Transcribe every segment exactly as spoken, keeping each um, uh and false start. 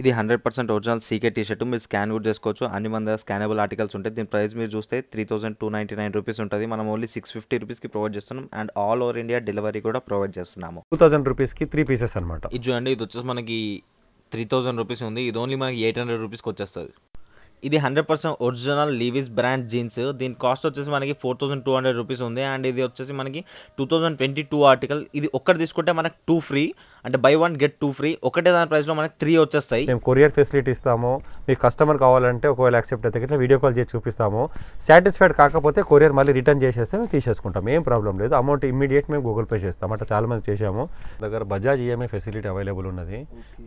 ఇది one hundred percent original C K t-shirt మీరు scan కూడా చేసుకోవచ్చు అన్ని మంద స్కానబుల్ ఆర్టికల్స్ ఉంటాయి దీని ప్రైస్ మీరు చూస్తే three thousand two hundred ninety-nine రూపాయస్ ఉంటుంది మనం ఓన్లీ six fifty రూపాయస్ కి ప్రొవైడ్ చేస్తున్నాం and all over India delivery కూడా ప్రొవైడ్ చేస్తున్నాము two thousand రూపాయస్ కి three పీసెస్ అన్నమాట ఇది చూడండి ఇది వచ్చేసి మనకి three thousand రూపాయస్ ఉంది ఇది ఓన్లీ మనకి eight hundred రూపాయస్ కి వచ్చేస్తది ఇది one hundred percent original Levis brand jeans దీని కాస్ట్ వచ్చేసి మనకి four thousand two hundred రూపాయస్ ఉంది అండ్ ఇది వచ్చేసి మనకి two thousand twenty-two ఆర్టికల్ ఇది ఒక్కటి తీసుకుంటే మనకి two ఫ్రీ అంటే buy one get two free ఒకటే దాని ప్రైస్ లో మనకి three వచ్చేస్తాయి మేము కొరియర్ ఫెసిలిటీ ఇస్తాము మీ కస్టమర్ కావాలంటే ఒకవేళ యాక్సెప్ట్ అయితే గిట్లా వీడియో కాల్ చేసి చూపిస్తాము సాటిస్ఫైడ్ కాకపోతే కొరియర్ మళ్ళీ రిటర్న్ చేసేస్తే మేము తీసేసుకుంటాం ఏం ప్రాబ్లం లేదు అమౌంట్ ఇమిడియట్ మేము గూగుల్ పే చేస్తాం అంటే చాలా మంది చేశాము దగ్గర బజాజ్ ఈఎంఐ ఫెసిలిటీ అవైలబుల్ ఉన్నది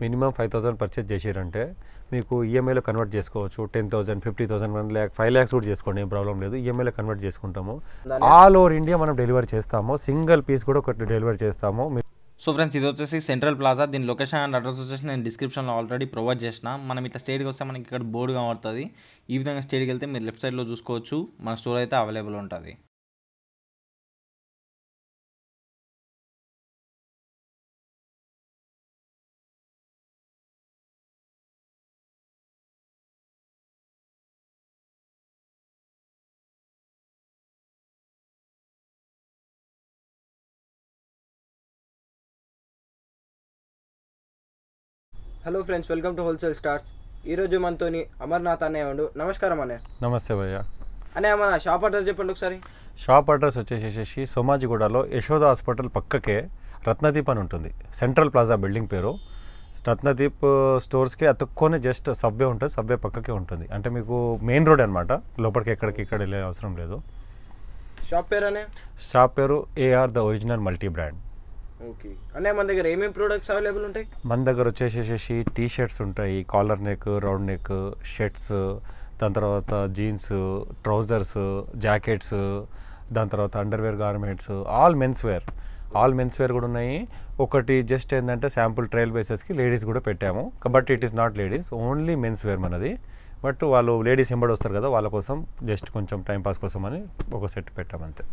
మినిమం ఫైవ్ థౌసండ్ పర్చేస్ చేసారంటే మీకు ఈఎంఐలో కన్వర్ట్ చేసుకోవచ్చు ten thousand fifty thousand one lakh five lakhs కూడా చేసుకోండి ఏం ప్రాబ్లం లేదు ఈఎంఐలో కన్వర్ట్ చేసుకుంటాము ఆల్ ఓవర్ ఇండియా మనం డెలివరీ చేస్తాము సింగిల్ పీస్ కూడా ఒకటి డెలివరీ చేస్తాము సో ఫ్రెండ్స్ ఇది వచ్చేసి సెంట్రల్ ప్లాజా దీని లొకేషన్ అండ్ అడ్రస్ వచ్చేసి నేను డిస్క్రిప్షన్లో ఆల్రెడీ ప్రొవైడ్ చేసిన మనం ఇట్లా స్టేట్కి వస్తే మనకి ఇక్కడ బోర్డు కనబడుతుంది ఈ విధంగా స్టేట్కి వెళ్తే మీరు లెఫ్ట్ సైడ్లో చూసుకోవచ్చు మన స్టోర్ అయితే అవైలబుల్ ఉంటుంది hello friends welcome to wholesale stars ఈరోజు మనతోని అమర్నాథ్ అనే ఉండు నమస్కారం అనే నమస్తే భయ్యా అనే మన షాప్ అడ్రస్ చెప్పండి ఒకసారి షాప్ అడ్రస్ వచ్చేసేసి సోమాజిగూడలో యశోద హాస్పిటల్ పక్కకే రత్నదీప్ అని ఉంటుంది సెంట్రల్ ప్లాజా బిల్డింగ్ పేరు రత్నదీప్ స్టోర్స్కి అతుక్కోనే జస్ట్ సబ్వే ఉంటుంది సబ్వే పక్కకే ఉంటుంది అంటే మీకు మెయిన్ రోడ్ అనమాట లోపలికి ఎక్కడికి ఇక్కడ వెళ్ళే అవసరం లేదు షాప్ పేరు అనే షాప్ పేరు AR the original multi brand okay అనే మన దగ్గర ఏమేం ప్రొడక్ట్స్ అవైలబుల్ ఉంటాయి మన దగ్గర వచ్చేసేసి టీ షర్ట్స్ ఉంటాయి collar neck round neck shirts దాని తర్వాత జీన్స్ ట్రౌజర్స్ జాకెట్స్ దాని తర్వాత underwear garments all men's wear all men's wear కూడా ఉన్నాయి ఒకటి జస్ట్ ఏంటంటే శాంపుల్ ట్రయల్ బేసెస్కి లేడీస్ కూడా పెట్టాము but it is not ladies only men's wear మనది బట్ వాళ్ళు లేడీస్ ఎంబడి వస్తారు కదా వాళ్ళ కోసం జస్ట్ కొంచెం టైంపాస్ కోసం అని ఒక సెట్ పెట్టామంతే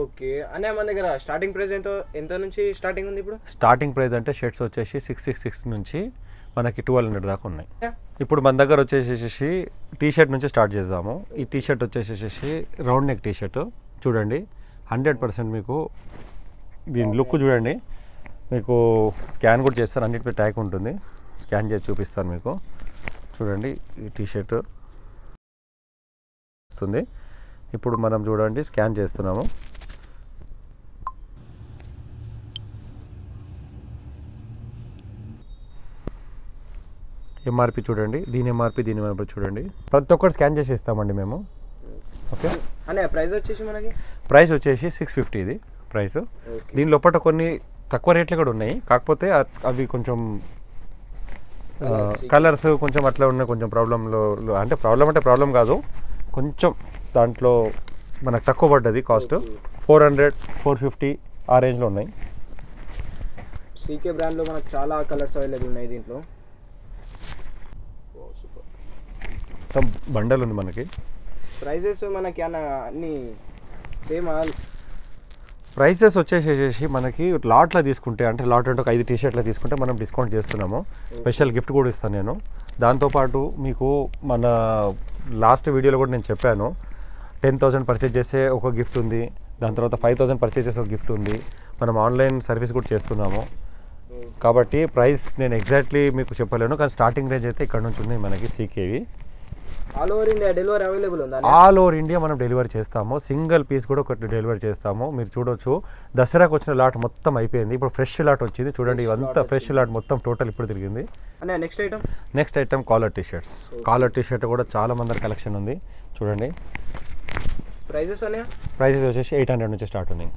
ఓకే అనే మన దగ్గర స్టార్టింగ్ ప్రైస్ ఎంతో ఎంత నుంచి స్టార్టింగ్ ఉంది ఇప్పుడు స్టార్టింగ్ ప్రైస్ అంటే షర్ట్స్ వచ్చేసి సిక్స్ సిక్స్ సిక్స్ నుంచి మనకి ట్వెల్వ్ హండ్రెడ్ దాకా ఉన్నాయి ఇప్పుడు మన దగ్గర వచ్చేసేసి టీ షర్ట్ నుంచి స్టార్ట్ చేద్దాము ఈ టీ షర్ట్ వచ్చేసేసి రౌండ్ నెక్ టీ షర్ట్ చూడండి హండ్రెడ్ పర్సెంట్ మీకు దీని లుక్ చూడండి మీకు స్కాన్ కూడా చేస్తారు అన్నిటిపై ట్యాగ్ ఉంటుంది స్కాన్ చేసి చూపిస్తాను మీకు చూడండి ఈ టీ షర్ట్ వస్తుంది ఇప్పుడు మనం చూడండి స్కాన్ చేస్తున్నాము ఎంఆర్పి చూడండి దీని ఎంఆర్పి దీని ఎంఆర్పి చూడండి ప్రతి ఒక్కటి స్కాన్ చేసి ఇస్తామండి మేము ఓకే అనే ప్రైస్ వచ్చేసి మనకి ప్రైస్ వచ్చేసి సిక్స్ ఫిఫ్టీ ఇది ప్రైస్ దీని లోపల కొన్ని తక్కువ రేట్లు కూడా ఉన్నాయి కాకపోతే అవి కొంచెం కలర్స్ కొంచెం అట్లా ఉన్న కొంచెం ప్రాబ్లంలో అంటే ప్రాబ్లం అంటే ప్రాబ్లం కాదు కొంచెం దాంట్లో మనకు తక్కువ పడ్డది cost four hundred four fifty ఆ రేంజ్లో ఉన్నాయి సీకే బ్రాండ్లో మనకు చాలా కలర్స్ అవైలబుల్ ఉన్నాయి దీంట్లో బండల్ ఉంది మనకి ప్రైజెస్ మనకి అన్ని సేమ్ ప్రైసెస్ వచ్చేసేసి మనకి లాట్లో తీసుకుంటే అంటే లాట్ అంటే ఒక ఐదు టీ షర్ట్లో తీసుకుంటే మనం డిస్కౌంట్ చేస్తున్నాము స్పెషల్ గిఫ్ట్ కూడా ఇస్తాను నేను దాంతోపాటు మీకు మన లాస్ట్ వీడియోలో కూడా నేను చెప్పాను టెన్ థౌసండ్ పర్చేజ్ చేస్తే ఒక గిఫ్ట్ ఉంది దాని తర్వాత ఫైవ్ థౌసండ్ పర్చేజ్ చేసే ఒక గిఫ్ట్ ఉంది మనం ఆన్లైన్ సర్వీస్ కూడా చేస్తున్నాము కాబట్టి ప్రైస్ నేను ఎగ్జాక్ట్లీ మీకు చెప్పలేను కానీ స్టార్టింగ్ రేంజ్ అయితే ఇక్కడ నుంచి ఉంది మనకి సీకేవి all over India delivery available ఉందా ఆల్ ఓవర్ ఇండియా మనం డెలివరీ చేస్తాము సింగిల్ పీస్ కూడా ఒకటి డెలివరీ చేస్తాము మీరు చూడొచ్చు దసరాకు వచ్చిన లాట్ మొత్తం అయిపోయింది ఇప్పుడు ఫ్రెష్ లాట్ వచ్చింది చూడండి ఇవంతా ఫ్రెష్ లాట్ మొత్తం టోటల్ ఇప్పుడు తిరిగింది next item next item collar T shirts collar T shirt కూడా చాలా మంది కలెక్షన్ ఉంది చూడండి ప్రైజెస్ అనే ప్రైజెస్ వచ్చేసి ఎయిట్ హండ్రెడ్ నుంచి స్టార్ట్ ఉంది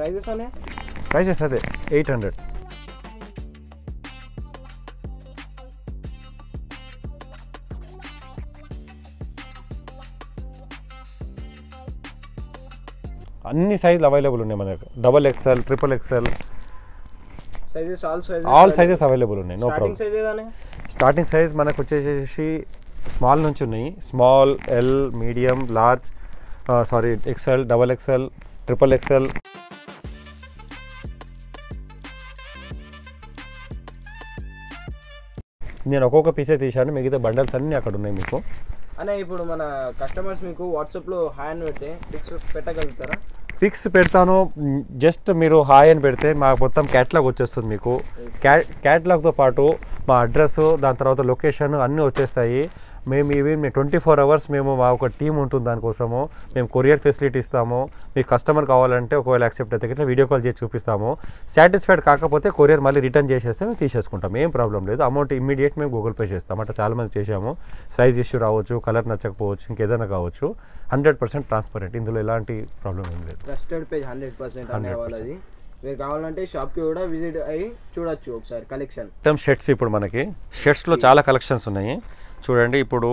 ప్రైజెస్ అనే ప్రైజెస్ అదే ఎయిట్ హండ్రెడ్ అన్ని సైజులు అవైలబుల్ ఉన్నాయి మనకు. Double XL, triple XL sizes all sizes all sizes available ఉన్నాయి. No problem. స్టార్టింగ్ సైజ్ ఏదనే? స్టార్టింగ్ సైజ్ మనకు వచ్చేసి స్మాల్ నుంచి ఉన్నాయి. Small, L, medium, large, sorry XL, double XL, triple XL. నేను ఒక్కొక్క పీసే తీశాను, మిగతా బండల్స్ అన్నీ అక్కడ ఉన్నాయి మీకు. అనే ఇప్పుడు మన కస్టమర్స్ మీకు వాట్సాప్లో హాయ్ అని పెడితే పిక్స్ పెట్టగలుగుతారా? పిక్స్ పెడతాను. జస్ట్ మీరు హాయ్ అని పెడితే మా మొత్తం క్యాటలాగ్ వచ్చేస్తుంది మీకు. క్యా క్యాటలాగ్తో పాటు మా అడ్రస్, దాని తర్వాత లొకేషన్ అన్నీ వచ్చేస్తాయి. మేము ఇవి మేము ట్వంటీ ఫోర్ అవర్స్ మేము మా ఒక టీం ఉంటుంది, దానికోసము మేము కొరియర్ ఫెసిలిటీ ఇస్తాము. మీకు కస్టమర్ కావాలంటే ఒకవేళ యాక్సెప్ట్ అయితే ఇట్లా వీడియో కాల్ చేసి చూపిస్తాము. సాటిస్ఫైడ్ కాకపోతే కొరియర్ మళ్ళీ రిటర్న్ చేసేస్తే మేము తీసేసుకుంటాం, ఏం ప్రాబ్లం లేదు. అమౌంట్ ఇమ్మీడియట్ మేము గూగుల్ పే చేస్తాం. అంటే చాలామంది చేసాము. సైజ్ ఇష్యూ రావచ్చు, కలర్ నచ్చకపోవచ్చు, ఇంకేదైనా కావచ్చు. హండ్రెడ్ పర్సెంట్ ట్రాన్స్పరెంట్, ఇందులో ఎలాంటి ప్రాబ్లం ఏం లేదు. ట్రస్టెడ్ పేజ్ హండ్రెడ్ పర్సెంట్ అనేది. మీరు కావాలంటే షాప్కి కూడా విజిట్ అయ్యి చూడొచ్చు ఒకసారి కలెక్షన్. మొత్తం షర్ట్స్ ఇప్పుడు మనకి షర్ట్స్లో చాలా కలెక్షన్స్ ఉన్నాయి చూడండి. ఇప్పుడు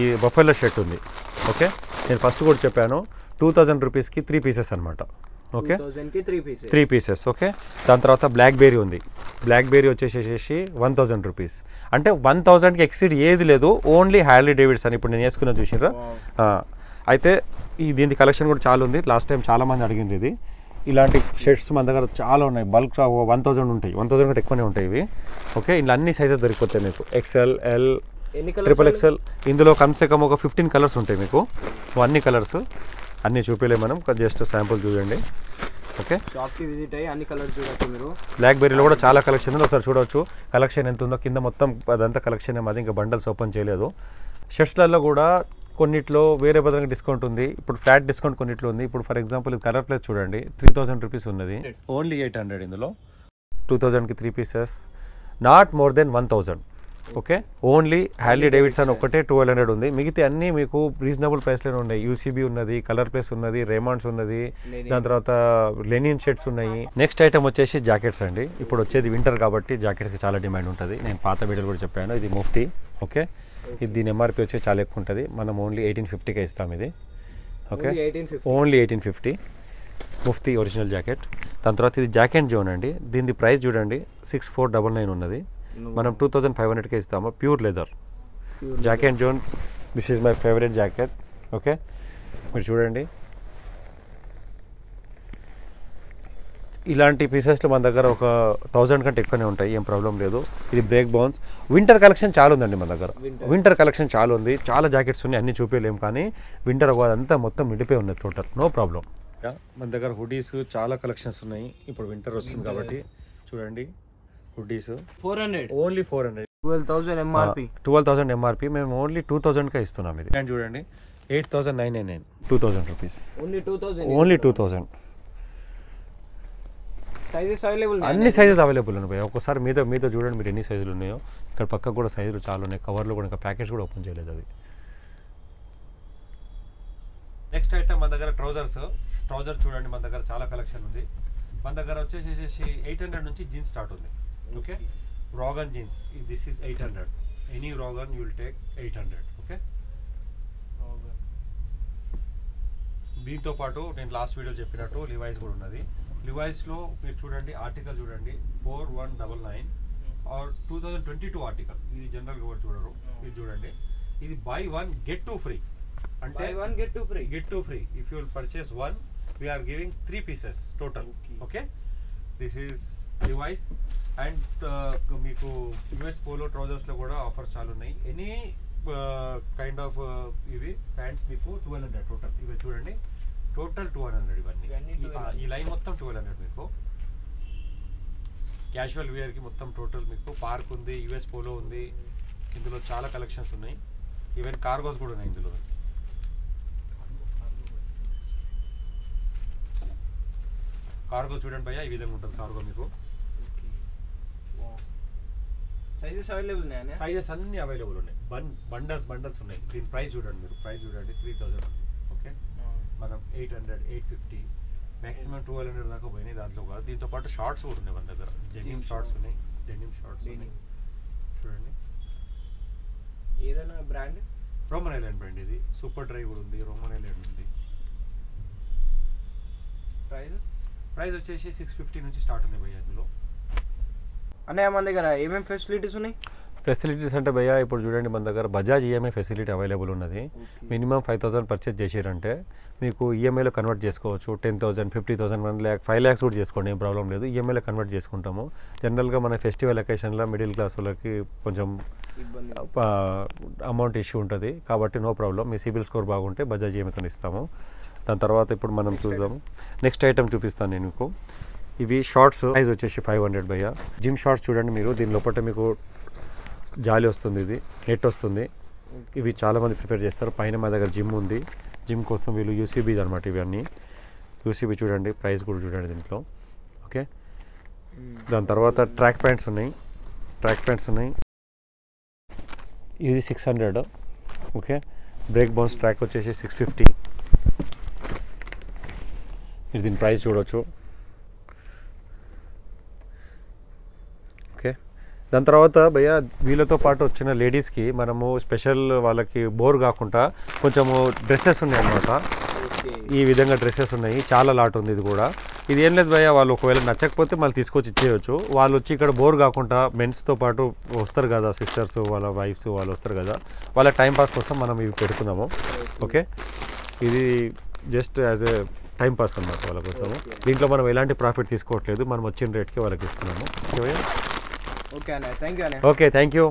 ఈ బఫెలో షర్ట్ ఉంది. ఓకే, నేను ఫస్ట్ కూడా చెప్పాను, టూ థౌజండ్ రూపీస్కి త్రీ పీసెస్ అనమాట. Okay, three pieces. ఓకే, దాని తర్వాత బ్లాక్బెర్రీ ఉంది. బ్లాక్బెర్రీ వచ్చేసేసి వన్ థౌజండ్ రూపీస్. అంటే వన్ థౌజండ్కి ఎక్సీడ్ ఏది లేదు, ఓన్లీ హ్యార్లీ డేవిడ్స్ అని ఇప్పుడు నేను వేసుకున్న చూసిరా. అయితే ఈ దీని కలెక్షన్ కూడా చాలా ఉంది. లాస్ట్ టైం చాలామంది అడిగింది ఇది. ఇలాంటి షర్ట్స్ మన దగ్గర చాలా ఉన్నాయి. బల్క్ వన్ థౌజండ్ ఉంటాయి, వన్ థౌజండ్ కంటే ఎక్కువనే ఉంటాయి ఇవి. ఓకే, ఇలా అన్ని సైజెస్ దొరికిపోతాయి మీకు. XL, L, triple XL. ఇందులో కమ్సే కమ్ ఒక ఫిఫ్టీన్ కలర్స్ ఉంటాయి మీకు. అన్ని కలర్స్ అన్నీ చూపించలే మనం, జస్ట్ శాంపుల్ చూడండి. ఓకే, షాప్కి విజిట్ అయ్యి అన్ని కలర్స్ చూడవచ్చు మీరు. బ్లాక్బెర్రీలో కూడా చాలా కలెక్షన్ ఉంది, ఒకసారి చూడవచ్చు. కలెక్షన్ ఎంత ఉందో కింద మొత్తం అదంతా కలెక్షన్. అది ఇంకా బండల్స్ ఓపెన్ చేయలేదు. షర్ట్స్లలో కూడా కొన్నిట్లో వేరే బదులుగా డిస్కౌంట్ ఉంది. ఇప్పుడు ఫ్లాట్ డిస్కౌంట్ కొన్నిట్లో ఉంది. ఇప్పుడు ఫర్ ఎగ్జాంపుల్ కలర్ ప్లేస్ చూడండి, త్రీ థౌజండ్ రూపీస్ ఉన్నది, ఓన్లీ ఎయిట్ హండ్రెడ్. ఇందులో టూ థౌజండ్కి three pieces, not more than one thousand. Okay, only Harley Davidson ఒకటే ట్వెల్వ్ హండ్రెడ్ ఉంది. మిగతా అన్నీ మీకు రీజనబుల్ ప్రైస్లోనే ఉన్నాయి. యూసీబీ ఉన్నది, కలర్ ప్లేస్ ఉన్నది, రేమాండ్స్ ఉన్నది, దాని తర్వాత లెనిన్ షర్ట్స్ ఉన్నాయి. నెక్స్ట్ ఐటమ్ వచ్చేసి జాకెట్స్ అండి. ఇప్పుడు వచ్చేది వింటర్ కాబట్టి జాకెట్స్కి చాలా డిమాండ్ ఉంటుంది. నేను పాత వీడియోలు కూడా చెప్పాను. ఇది ముఫ్తి. ఓకే, ఇది దీని ఎంఆర్పి వచ్చి చాలా ఎక్కువ ఉంటుంది. మనం ఓన్లీ ఎయిటీన్ ఫిఫ్టీకే ఇస్తాం ఇది. Okay, only eighteen fifty Mufti original jacket. దాని తర్వాత ఇది జాక్ అండ్ జోన్ అండి. దీని ప్రైస్ చూడండి, సిక్స్ ఫోర్ డబల్ నైన్ ఉన్నది. మనం టూ థౌజండ్ ఫైవ్ హండ్రెడ్కే ఇస్తాము. Pure leather Jack and Jones. This is my favourite jacket. Okay, మీరు చూడండి ఇలాంటి పీసెస్లో మన దగ్గర ఒక థౌజండ్ కంటే ఎక్కువనే ఉంటాయి, ఏం ప్రాబ్లం లేదు. ఇది బ్రేక్ బౌన్స్. వింటర్ కలెక్షన్ చాలా ఉందండి మన దగ్గర. వింటర్ కలెక్షన్ చాలా ఉంది, చాలా జాకెట్స్ ఉన్నాయి, అన్ని చూపించలేము. కానీ వింటర్ అంతా మొత్తం నిండిపోయి ఉన్నది టోటల్, నో ప్రాబ్లం. మన దగ్గర హుడీస్ చాలా కలెక్షన్స్ ఉన్నాయి. ఇప్పుడు వింటర్ వస్తుంది కాబట్టి చూడండి hoodies four hundred only four hundred twelve thousand MRP twelve thousand MRP మేము ఓన్లీ టూ థౌసండ్కే ఇస్తున్నాం. ఇది అండ్ చూడండి eight thousand nine nine nine two thousand rupees only two thousand only two thousand అన్ని సైజెస్ అవైలబుల్ ఉన్నాయి. ఒకసారి మీతో మీతో చూడండి మీరు ఎన్ని సైజులు ఉన్నాయో. ఇక్కడ పక్కకు కూడా సైజులు చాలా ఉన్నాయి. కవర్లో కూడా ఇంకా ప్యాకెట్స్ కూడా ఓపెన్ చేయలేదు అది. నెక్స్ట్ ఐటమ్ మన దగ్గర ట్రౌజర్స్. ట్రౌజర్ చూడండి మన దగ్గర చాలా కలెక్షన్ ఉంది. మన దగ్గర వచ్చేసేసి ఎయిట్ హండ్రెడ్ నుంచి జీన్స్ స్టార్ట్ ఉంది. ఓకే, రాగన్ jeans. This is eight hundred any రాగన్ you will take eight hundred. Okay, దీంతో పాటు నేను లాస్ట్ వీడియో చెప్పినట్టు లివైస్ కూడా ఉన్నది. లివైస్లో మీరు చూడండి ఆర్టికల్ చూడండి four one double nine R two thousand twenty two article. ఇది జనరల్గా కూడా చూడరు. ఇది చూడండి, ఇది buy one get two free. అంటే one get two free get two free if you will purchase one we're giving three pieces total. Okay, this is Levi's. And మీకు US Polo ట్రౌజర్స్లో కూడా ఆఫర్స్ చాలా ఉన్నాయి. ఎనీ కైండ్ ఆఫ్ ఇవి pants మీకు twelve hundred total. ఇవి చూడండి total two hundred. ఇవన్నీ ఈ లైన్ మొత్తం ట్వెల్వ్ హండ్రెడ్ మీకు. క్యాజువల్ వేర్కి మొత్తం టోటల్ మీకు పార్క్ ఉంది, యుఎస్ పోలో ఉంది. ఇందులో చాలా కలెక్షన్స్ ఉన్నాయి. ఈవెన్ కార్గోస్ కూడా ఉన్నాయి ఇందులో. కార్గో చూడండి భయ్యా, ఈ విధంగా ఉంటుంది కార్గో మీకు. సైజెస్ అవైలబుల్ ఉన్నాయా? సైజెస్ అన్నీ అవైలబుల్ ఉన్నాయి. బన్ బండల్స్ బండల్స్ ఉన్నాయి. దీని ప్రైస్ చూడండి మీరు. ప్రైస్ చూడండి త్రీ థౌజండ్. ఓకే, మనం eight hundred eight fifty maximum twelve hundred దాకా పోయినాయి దాంట్లో కాదు. దీంతో పాటు షార్ట్స్ కూడా ఉన్నాయి మన దగ్గర. డెనిమ్ షార్ట్స్ ఉన్నాయి, డెనిమ్ షార్ట్స్ ఉన్నాయి చూడండి. ఏదైనా బ్రాండ్ రోమన్ ఐలాండ్ బ్రాండ్. ఇది సూపర్ డ్రై కూడా ఉంది, రోమన్ ఐలాండ్ ఉంది. ప్రైస్ ప్రైస్ వచ్చేసి సిక్స్ ఫిఫ్టీ నుంచి స్టార్ట్ ఉంది భయ్య. అందులో అన్నయ్య మన దగ్గర ఏమేం ఫెసిలిటీస్ ఉన్నాయి? ఫెసిలిటీస్ అంటే భయ్య ఇప్పుడు చూడండి మన దగ్గర బజాజ్ ఈఎంఐ ఫెసిలిటీ అవైలబుల్ ఉన్నది. మినిమం ఫైవ్ థౌసండ్ పర్చేజ్ చేసారంటే మీకు ఈఎంఐలో కన్వర్ట్ చేసుకోవచ్చు. Ten thousand fifty thousand one lakh five lakhs కూడా చేసుకోండి, ఏం ప్రాబ్లం లేదు. ఈఎంఐలో కన్వర్ట్ చేసుకుంటాము. జనరల్గా మన ఫెస్టివల్ అకేషన్లో మిడిల్ క్లాస్ వాళ్ళకి కొంచెం అమౌంట్ ఇష్యూ ఉంటుంది కాబట్టి నో ప్రాబ్లం. మీ సిబిల్ స్కోర్ బాగుంటే బజాజ్ ఈఎంఐతో ఇస్తాము. దాని తర్వాత ఇప్పుడు మనం చూద్దాము నెక్స్ట్ ఐటమ్ చూపిస్తాను నేను మీకు. ఇవి షార్ట్స్ ప్రైస్ వచ్చేసి ఫైవ్ హండ్రెడ్ భయ్య. జిమ్ షార్ట్స్ చూడండి మీరు, దీని లోపల మీకు జాలి వస్తుంది, ఇది నెట్ వస్తుంది. ఇవి చాలామంది ప్రిఫర్ చేస్తారు. పైన మా దగ్గర జిమ్ ఉంది, జిమ్ కోసం వీళ్ళు యూసీబీ అనమాట. ఇవన్నీ యూసీబీ చూడండి, ప్రైస్ కూడా చూడండి దీంట్లో. ఓకే, దాని తర్వాత ట్రాక్ ప్యాంట్స్ ఉన్నాయి, ట్రాక్ ప్యాంట్స్ ఉన్నాయి. ఇది six hundred okay. Break Bounce track వచ్చేసి సిక్స్ ఫిఫ్టీ ఇది, దీని ప్రైస్ చూడవచ్చు. దాని తర్వాత భయ్య వీళ్ళతో పాటు వచ్చిన లేడీస్కి మనము స్పెషల్ వాళ్ళకి బోర్ కాకుండా కొంచెము డ్రెస్సెస్ ఉన్నాయి అన్నమాట. ఈ విధంగా డ్రెస్సెస్ ఉన్నాయి, చాలా లాట్ ఉంది. ఇది కూడా ఇది ఏం లేదు భయ్య, వాళ్ళు ఒకవేళ నచ్చకపోతే మళ్ళీ తీసుకొచ్చి ఇచ్చేయచ్చు. వాళ్ళు వచ్చి ఇక్కడ బోర్ కాకుండా మెన్స్తో పాటు వస్తారు కదా, సిస్టర్స్ వాళ్ళ వైఫ్స్ వాళ్ళు వస్తారు కదా, వాళ్ళ టైంపాస్ కోసం మనం ఇవి పెడుతున్నాము. ఓకే, ఇది జస్ట్ యాజ్ ఏ టైంపాస్ అన్నమాట వాళ్ళ కోసము. దీంట్లో మనం ఎలాంటి ప్రాఫిట్ తీసుకోవట్లేదు, మనం వచ్చిన రేట్కి వాళ్ళకి ఇస్తున్నాము. Okay, thank you.